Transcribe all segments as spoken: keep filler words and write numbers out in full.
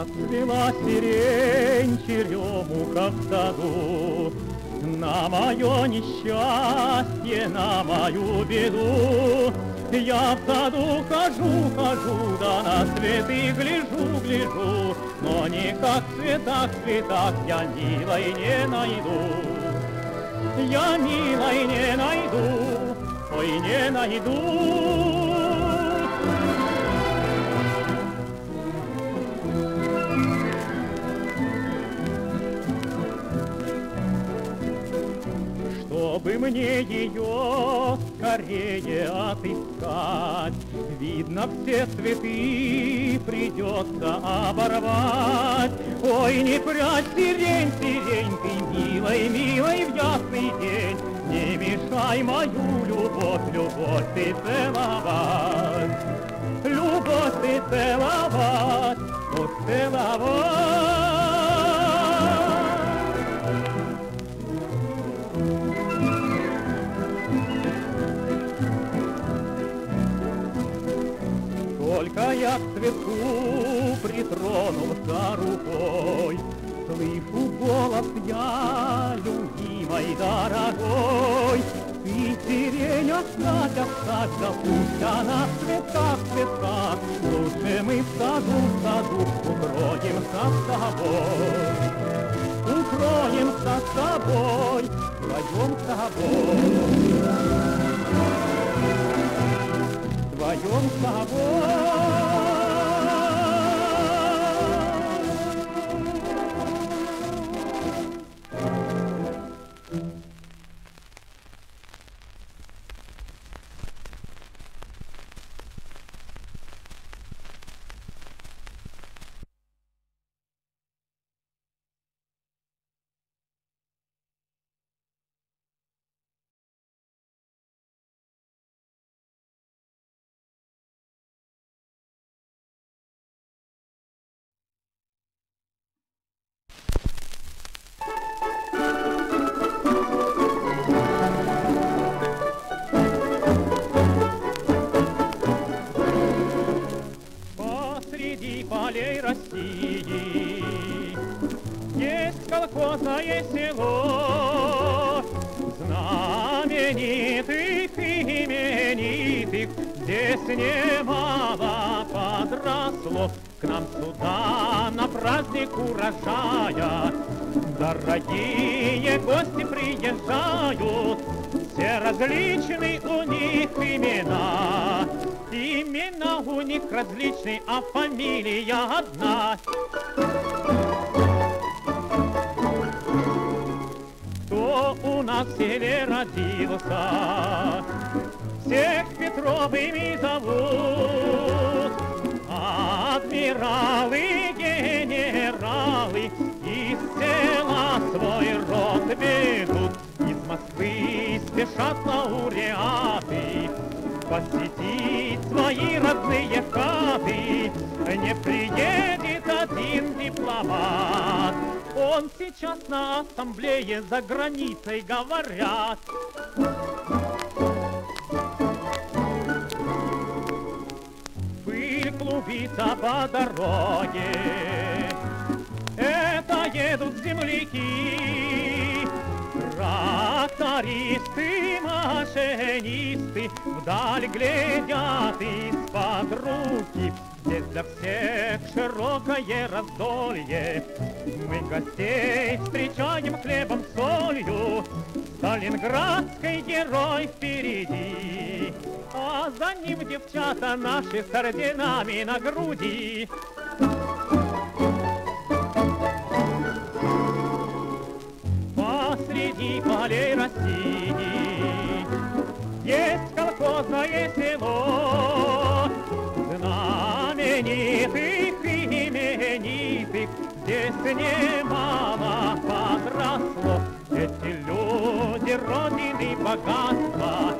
Расцвела сирень-черёмуха в саду, на мое несчастье, на мою беду. Я в саду хожу, хожу, да на цветы гляжу, гляжу, но никак в цветах, в цветах я милой не найду. Я милой не найду, ой, не найду. Чтобы мне ее скорее отыскать, видно, все цветы придется оборвать. Ой, не прячь, сирень, сирень, ты милой, милой в ясный день, не мешай мою любовь, любовь ты целовать, любовь ты целовать, вот целовать. Только я к цветку притронулся рукой, слышу голос я, любимой дорогой. Ты, сирень, оставь, оставь, да пусть она в цветах, в цветах, лучше мы в саду, в саду укроемся с тобой, укроемся с тобой, вдвоем с тобой, вдвоем с тобой. России есть колхозное село знаменитых и именитых, здесь немало подросло к нам сюда на праздник урожая. Дорогие гости приезжают, все различны у них имена. Имена у них различны, а фамилия одна. Кто у нас в селе родился, всех Петровыми зовут. Адмиралы, генералы из села свой род ведут. Из Москвы спешат лауреаты посетить свои родные хаты. Не приедет один дипломат, он сейчас на ассамблее за границей, говорят. Пыль клубится по дороге, это едут земляки, трактористы, машинисты вдаль глядят из-под руки. Здесь для всех широкое раздолье, мы гостей встречаем хлебом солью. Сталинградский герой впереди, а за ним девчата наши с орденами на груди. простить. Есть колхозное село, знаменитых именитых, здесь немало подросло. Эти люди родины богатства,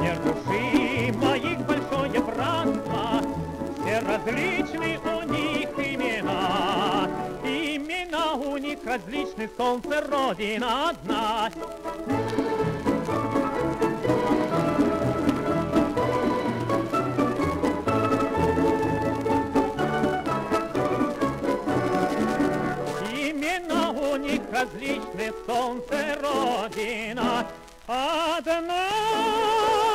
нерушимое их большое братство. Все различны у них имена, имена у них различны, солнце родина одна. Имена у них различны, солнце родина одна.